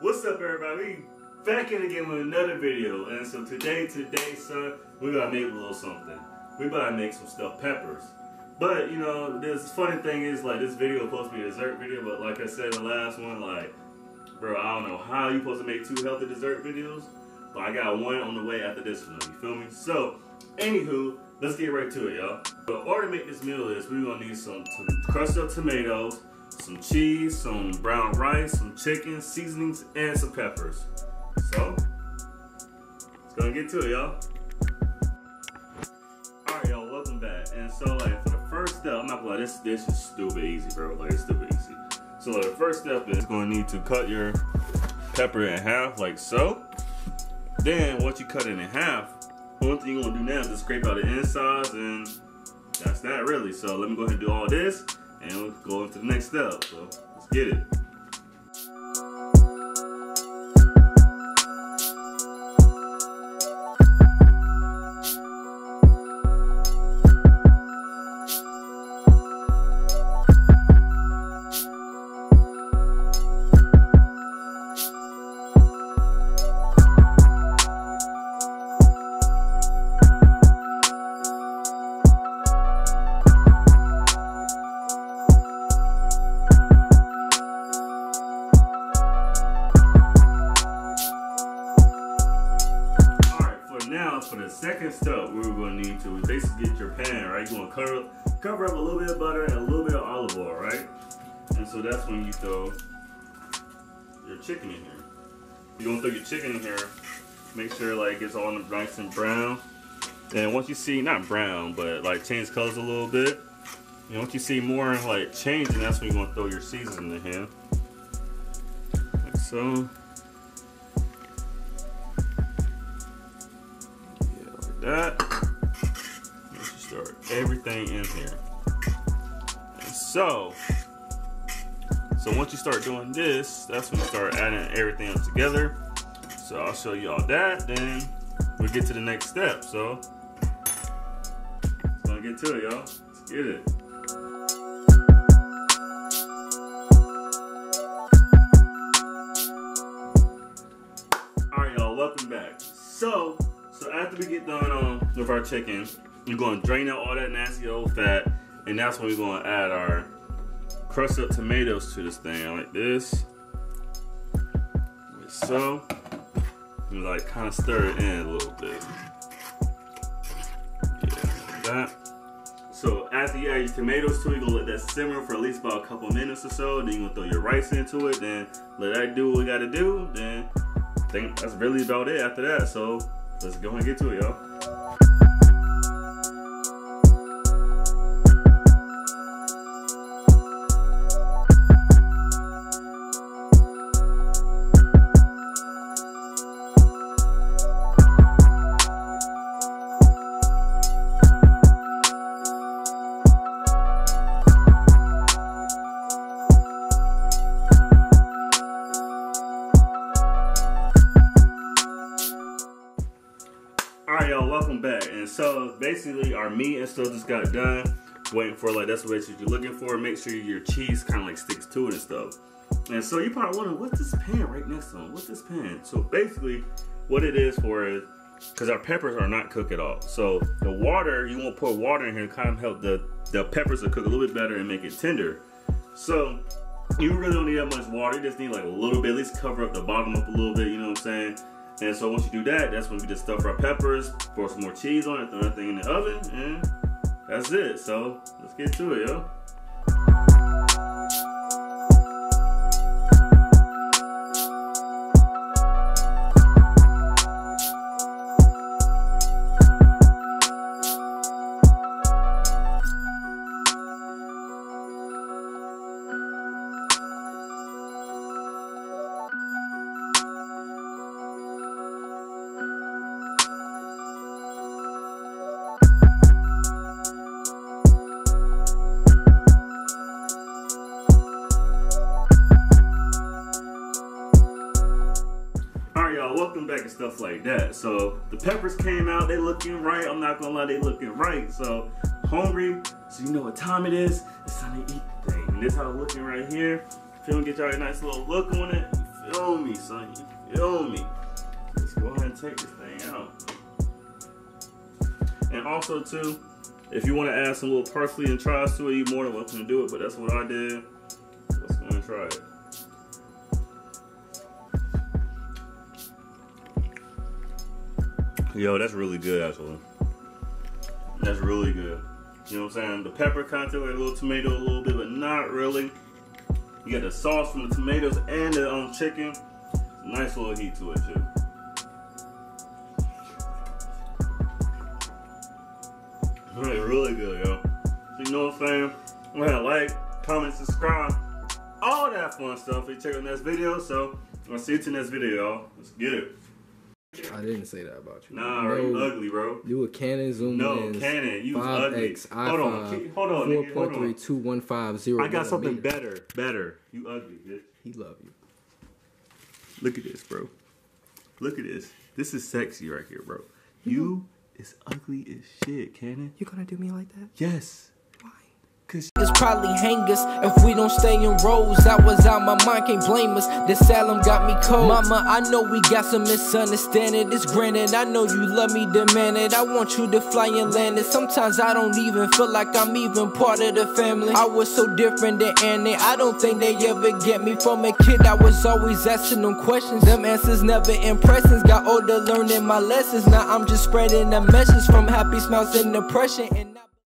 What's up, everybody? We back in again with another video, and so today, son, we gotta make a little something. We about to make some stuffed peppers. But you know, this funny thing is, like, this video is supposed to be a dessert video, but like I said in the last one, like, bro, I don't know how you supposed to make two healthy dessert videos, but I got one on the way after this one. You feel me? So, anywho, let's get right to it, y'all. So, in order to make this meal is we're gonna need some crushed up tomatoes, some cheese, some brown rice, some chicken, seasonings, and some peppers. So, it's gonna get to it, y'all. Alright, y'all, welcome back. And so, like, for the first step, I'm not gonna lie, this dish is stupid easy, bro. Like, it's stupid easy. So, like, the first step is gonna need to cut your pepper in half, like so. Then, once you cut it in half, one thing you're gonna do now is just scrape out the insides, and that's that, really. So, let me go ahead and do all this, and we'll go into the next step. So, let's get it. For the second step, we're going to need to basically get your pan, right? You're going to cover up a little bit of butter and a little bit of olive oil, right? And so that's when you throw your chicken in here. You're going to throw your chicken in here. Make sure, like, it's all nice and brown. And once you see, not brown, but, like, change colors a little bit. And once you see more, like, changing, that's when you're going to throw your seasoning in here. Like so. That. You start everything in here. And so once you start doing this, that's when you start adding everything up together. So I'll show you all that, then we'll get to the next step. So let's get to it, y'all. Let's get it. Alright, y'all, welcome back. So after we get done with our chicken, we're going to drain out all that nasty old fat, and that's when we're going to add our crushed up tomatoes to this thing, like this, like so. And like kind of stir it in a little bit, yeah, like that. So after you add your tomatoes to it, you're going to let that simmer for at least about a couple minutes or so. Then you're going to throw your rice into it, then let that do what we got to do. Then I think that's really about it after that. So let's go and get to it, y'all. Alright, y'all, welcome back. And so basically our meat and stuff just got done. Waiting for, like, that's the recipe you're looking for. Make sure your cheese kind of like sticks to it and stuff. And so you probably wondering, what's this pan right next to him? What's this pan? So basically what it is for is, because our peppers are not cooked at all. So the water, you want to pour water in here to kind of help the peppers to cook a little bit better and make it tender. So you really don't need that much water. You just need like a little bit, at least cover up the bottom up a little bit, you know what I'm saying? And so once you do that, that's when we just stuff our peppers, pour some more cheese on it, throw that thing in the oven, and that's it. So let's get to it, yo. Welcome back and stuff like that. So the peppers came out, they looking right. I'm not gonna lie, they looking right. So hungry, so you know what time it is. It's time to eat the thing. And this how it's looking right here. Feel me? Get y'all a nice little look on it. You owe me, son. You owe me. Let's go ahead and take this thing out. And also, too, if you want to add some little parsley and chives to it, you're more than welcome to do it. But that's what I did. Let's go and try it. Yo, that's really good, actually. That's really good. You know what I'm saying? The pepper content, like a little tomato, a little bit, but not really. You got the sauce from the tomatoes and the chicken. Nice little heat to it, too. Really, really good, yo. So you know what I'm saying? I'm gonna like, comment, subscribe, all that fun stuff. You check out the next video. So I'm gonna see you to the next video, y'all. Let's get it. I didn't say that about you. Nah, bro, you ugly, bro. You were Canon zoom lens. No, Canon, you was ugly. I5, hold on, 4.32150. I got something better. You ugly, bitch. He love you. Look at this, bro. Look at this. This is sexy right here, bro. You is ugly as shit, Canon. You gonna do me like that? Yes. It's probably hangers if we don't stay in rows. I was out my mind, can't blame us. This alum got me cold. Mama, I know we got some misunderstanding. It's granted, I know you love me, demand it. I want you to fly and land it. Sometimes I don't even feel like I'm even part of the family. I was so different than Annie. I don't think they ever get me. From a kid, I was always asking them questions. Them answers never impressions. Got older, learning my lessons. Now I'm just spreading the message from happy smiles and depression. And